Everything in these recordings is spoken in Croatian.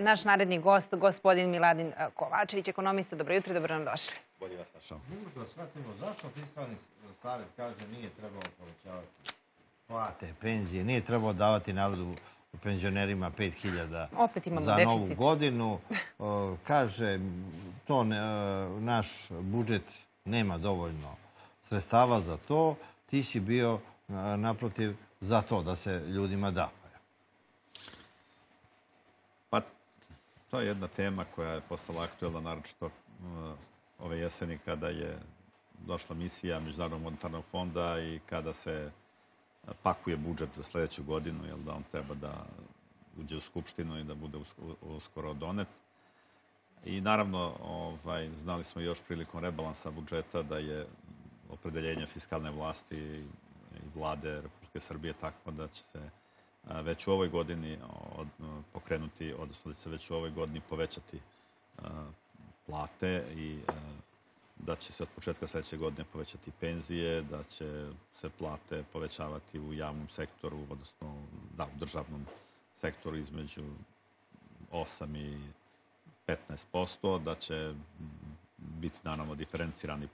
Naš naredni gost, gospodin Miladin Kovačević, ekonomista. Dobro jutro i dobro nam došli. Bolje vas našao. Možda shvatimo zašto Fiskalni savjet kaže nije trebalo povećavati plate, penzije, nije trebalo davati narodu penzionerima 5.000 za novu godinu. Kaže, to naš budžet nema dovoljno sredstava za to. Ti si bio naprotiv za to da se ljudima da. To je jedna tema koja je postala aktuelna, naročito ove jeseni kada je došla misija Međunarodnog monetarnog fonda i kada se pakuje budžet za sledeću godinu, jer da on treba da uđe u Skupštinu i da bude uskoro donet. I naravno, znali smo još prilikom rebalansa budžeta da je opredeljenje fiskalne vlasti i vlade Republike Srbije takvo da će se već u ovoj godini pokrenuti, odnosno da će se već u ovoj godini povećati plate i da će se od početka sledeće godine povećati penzije, da će se plate povećavati u javnom sektoru, odnosno u državnom sektoru između 8 i 15%, da će biti naravno diferencirani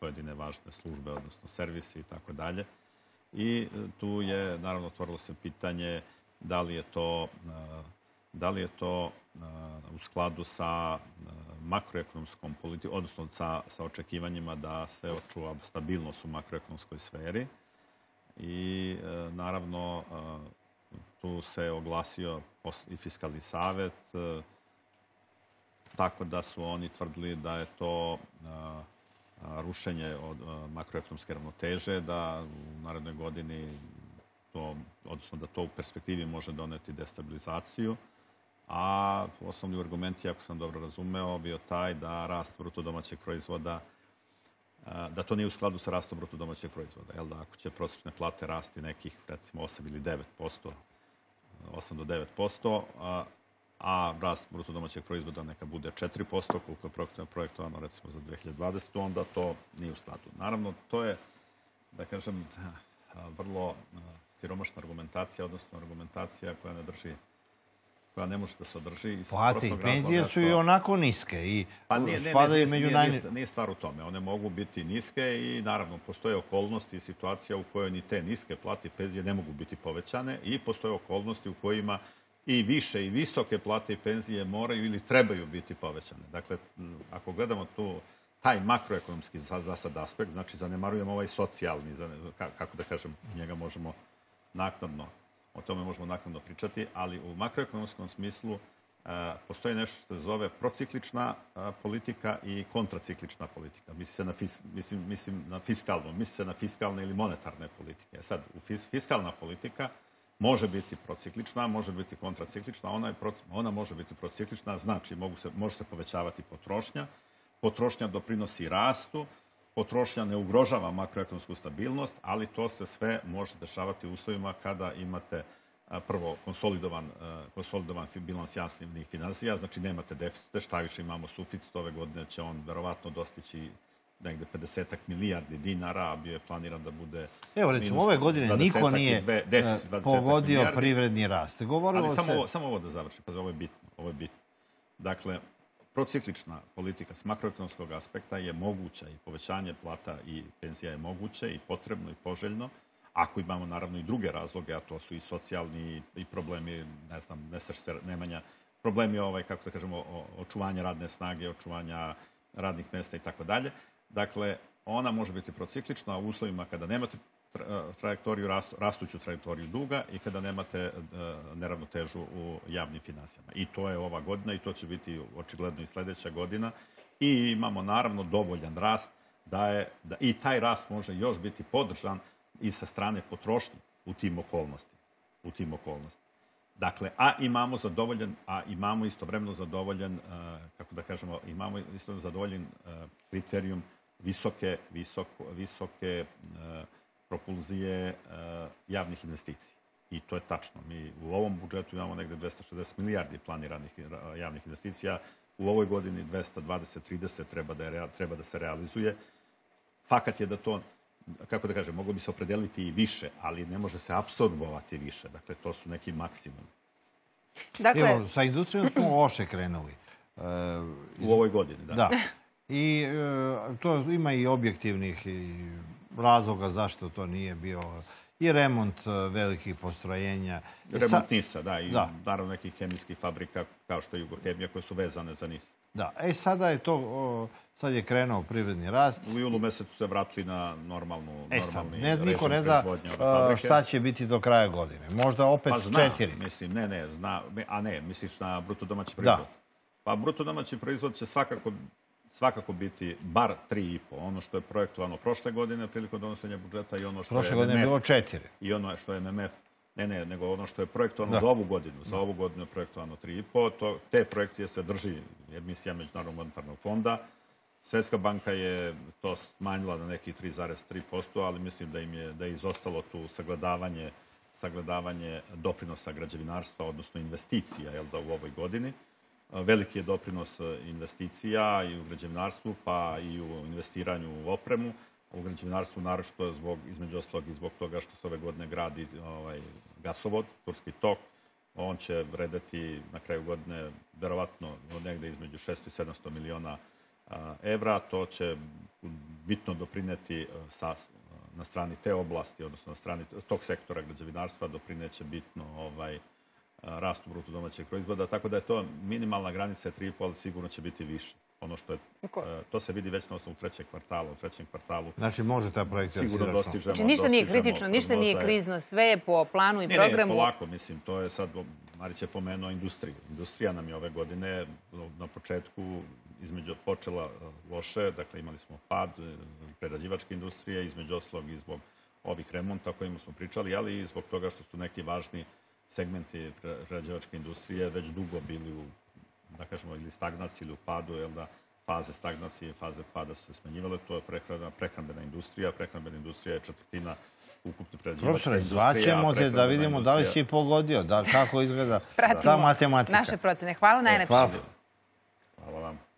pojedine važne službe, odnosno servisi i tako dalje. I tu je, naravno, otvorilo se pitanje da li je to u skladu sa makroekonomskom politikom, odnosno sa očekivanjima da se očuva stabilnost u makroekonomskoj sferi. I, naravno, tu se oglasio i Fiskalni savet, tako da su oni tvrdili da je to rušenje od makroekonomske ravnoteže, da u narednoj godini, odnosno da to u perspektivi može doneti destabilizaciju. A osnovni argument, ako sam dobro razumeo, bio taj da rast brutodomaćeg proizvoda, da to nije u skladu sa rastom brutodomaćeg proizvoda. Ako će prosječne plate rasti nekih, recimo, 8 ili 9%, 8 do 9%, a rast brutodomaćeg proizvoda neka bude 4%, koliko je projektovano recimo za 2020, onda to nije u skladu. Naravno, to je, da kažem, vrlo siromašna argumentacija, odnosno argumentacija koja ne može da se održi. Plate i penzije su i onako niske i spadaju među najniže. Nije stvar u tome. One mogu biti niske i naravno postoje okolnosti i situacija u kojoj ni te niske plate i penzije ne mogu biti povećane i postoje okolnosti u kojima i više i visoke plate i penzije moraju ili trebaju biti povećane. Dakle, ako gledamo tu taj makroekonomski za sad aspekt, znači zanemarujemo ovaj socijalni, kako da kažem, njega možemo naknadno, o tome možemo naknadno pričati, ali u makroekonomskom smislu postoji nešto što se zove prociklična politika i kontraciklična politika. Misli se na fiskalne ili monetarne politike. Sad, fiskalna politika može biti prociklična, može biti kontraciklična, ona može biti prociklična, znači može se povećavati potrošnja, potrošnja doprinosi rastu, potrošnja ne ugrožava makroekonomsku stabilnost, ali to se sve može dešavati u uslovima kada imate prvo konsolidovan bilans javnih finansija, znači nemate deficite, šta više imamo suficit, ove godine će on verovatno dostići negde 50-ak milijardi dinara, a bio je planiran da bude... Evo, recimo, ove godine niko nije pogodio privredni rast. Ali samo ovo da završi, pa ovo je bitno. Dakle, prociklična politika s makroekonomskog aspekta je moguća i povećanje plata i penzija je moguće i potrebno i poželjno, ako imamo naravno i druge razloge, a to su i socijalni i problemi, ne znam, nemanja, problemi kako da kažemo, očuvanja radne snage, očuvanja radnih mesta i tako dalje. Dakle, ona može biti prociklična u uslovima kada nemate rastuću trajektoriju duga i kada nemate neravnotežu u javnim finansijama. I to je ova godina i to će biti očigledno i sledeća godina. I imamo naravno dovoljan rast i taj rast može još biti podržan i sa strane potrošnje u tim okolnostima. Dakle, a imamo istovremeno zadovoljen, kako da kažemo, imamo istovremeno zadovoljen kriterijum visoke propulzije javnih investicija. I to je tačno. Mi u ovom budžetu imamo negde 260 milijardi planiranih javnih investicija. U ovoj godini 220-30 treba da se realizuje. Fakat je da to, kako da kažem, moglo bi se opredeliti i više, ali ne može se apsorbovati više. Dakle, to su neki maksimum. Evo, sa industrijom smo loše krenuli. U ovoj godini, da. Da. I to ima i objektivnih razloga zašto to nije bio i remont velikih postrojenja. Remont NIS-a, da, i naravno nekih hemijskih fabrika kao što je Jugohemija koje su vezane za NIS. Da, e sada je to, sad je krenuo privredni rast. U julu mesecu se vraća na normalni režim proizvodnja. Niko ne zna šta će biti do kraja godine. Možda opet 4. Mislim, ne, zna, a ne, misliš na bruto domaći proizvod. Pa bruto domaći proizvod će svakako biti bar 3,5. Ono što je projektovano prošle godine prilikom donošenja budžeta i ono što je MMF. Prošle godine je bilo 4. I ono što je MMF. Ne, nego ono što je projektovano za ovu godinu. Za ovu godinu je projektovano 3,5. Te projekcije se drži emisija Međunarodnog monetarnog fonda. Svetska banka je to smanjila na neki 3,3%, ali mislim da je izostalo tu sagledavanje doprinosa građevinarstva, odnosno investicija u ovoj godini. Veliki je doprinos investicija i u građevinarstvu, pa i u investiranju u opremu. U građevinarstvu naročito između ostalog i zbog toga što se ove godine gradi gasovod, Turski tok. On će vredeti na kraju godine verovatno negde između 600 i 700 miliona evra. To će bitno doprineti na strani te oblasti, odnosno na strani tog sektora građevinarstva, doprineće bitno rastu bruto domaćeg proizvoda. Tako da je to minimalna granica 3,5, ali sigurno će biti više. To se vidi već na osnovu trećeg kvartala. U trećem kvartalu sigurno dostižemo. Znači ništa nije kritično, ništa nije krizno, sve je po planu i programu. Ne, polako, mislim, to je sad, Marić je pomenuo industriju. Industrija nam je ove godine na početku počela loše, dakle imali smo pad prerađivačke industrije, između ostalog i zbog ovih remonta o kojima smo pričali, ali i zbog toga što su neki važni segmenti prerađivačke industrije već dugo bili u da kažemo, ili stagnaciji ili u padu, faze stagnacije i faze pada su se smanjivale. To je prehrambena industrija. Prehrambena industrija je četvrtina ukupne prerađivačke industrije. Profesor, izvaćemo te da vidimo da li si pogodio, kako izgleda ta matematika. Naše procene. Hvala najlepše. Hvala vam.